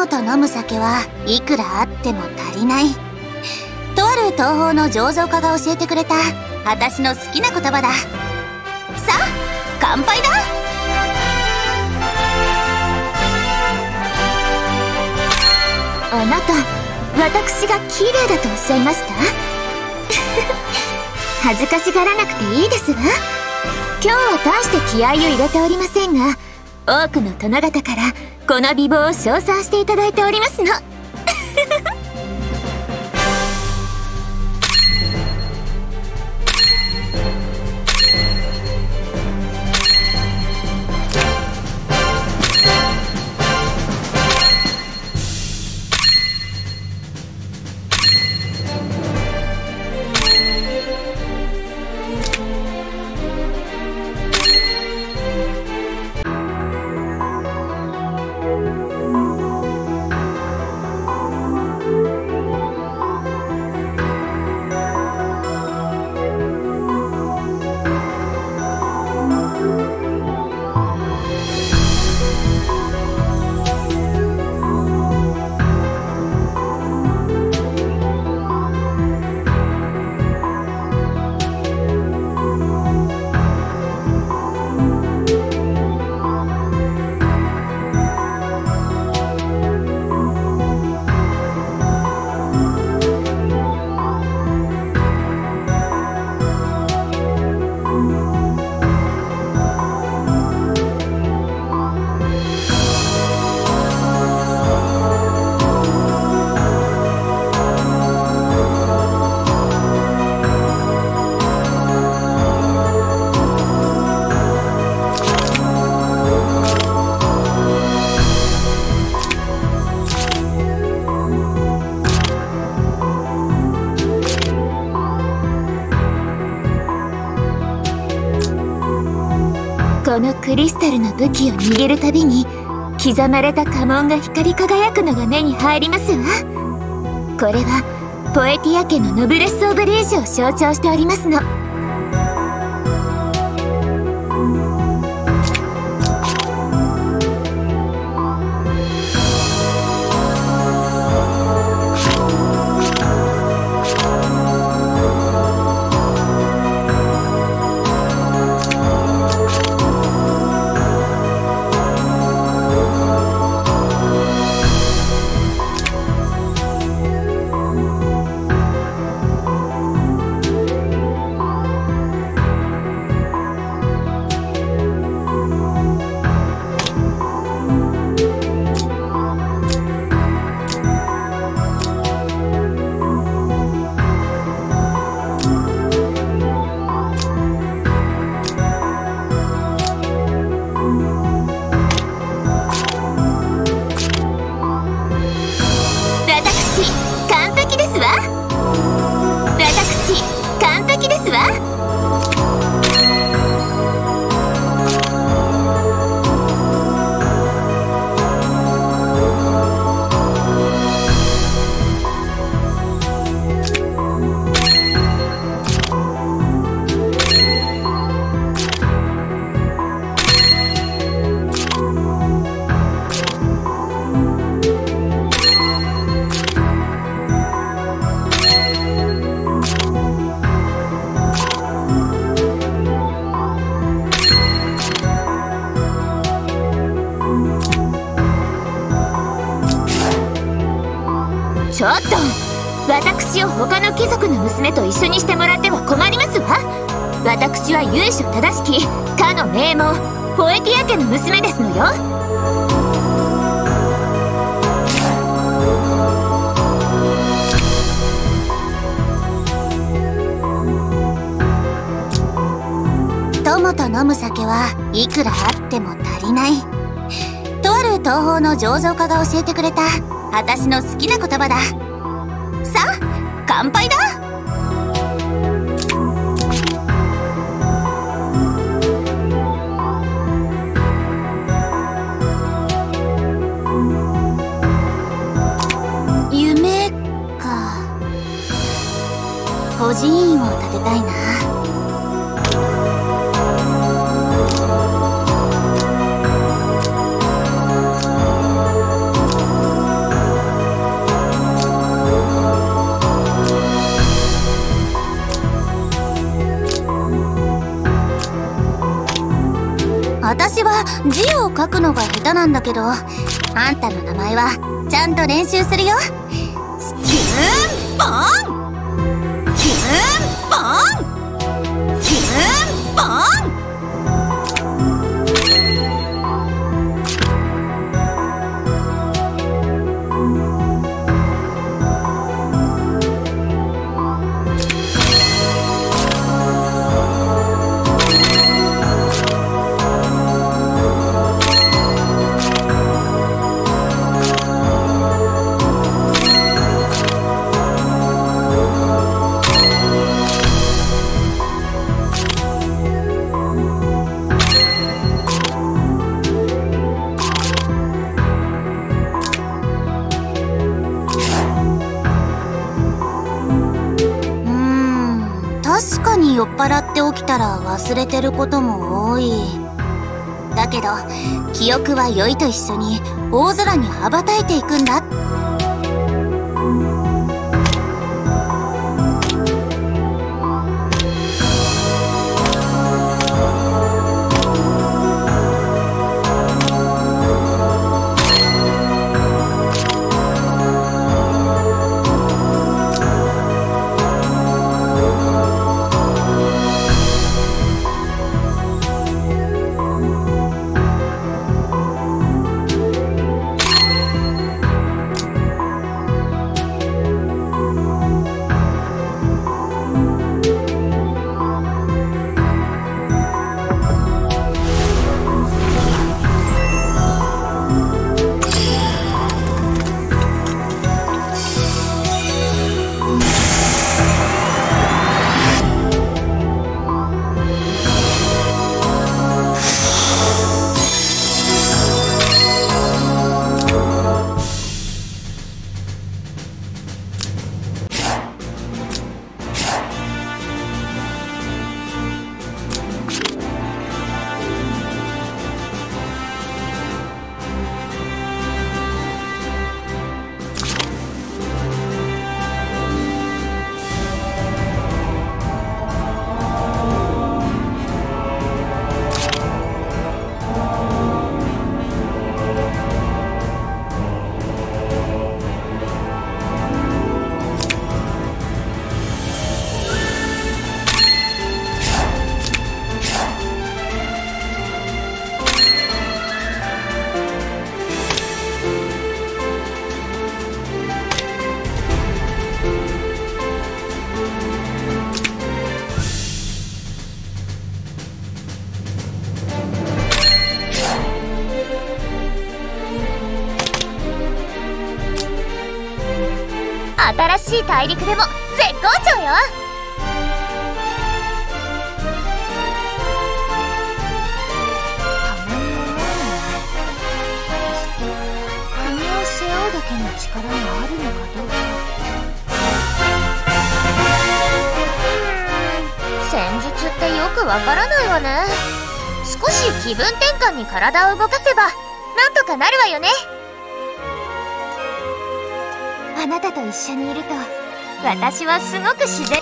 友と飲む酒はいくらあっても足りない。とある東方の醸造家が教えてくれた私の好きな言葉だ。さあ乾杯だ。あなた、私が綺麗だとおっしゃいました？恥ずかしがらなくていいですわ。今日は大して気合を入れておりませんが、多くの殿方からこの美貌を称賛していただいておりますの。このクリスタルの武器を握るたびに刻まれた家紋が光り輝くのが目に入りますわ。これはポエティア家のノブレス・オブリージュを象徴しておりますの。ちょっと、私を他の貴族の娘と一緒にしてもらっては困りますわ。私は由緒正しきかの名門ポエティア家の娘ですのよ。友と飲む酒はいくらあっても足りない。とある東方の醸造家が教えてくれた私の好きな言葉だ。さあ乾杯だ。夢か。孤児院を建てたいな。私は字を書くのが下手なんだけど、あんたの名前はちゃんと練習するよ。キュンボンキュンボンキュンボ酔っ払って起きたら忘れてることも多い。だけど記憶は酔いと一緒に大空に羽ばたいていくんだ。新しい大陸でも絶好調よ。仮面を背負うだけの力があるのかどうか。戦術ってよくわからないわね。少し気分転換に体を動かせばなんとかなるわよね。あなたと一緒にいると私はすごく自然。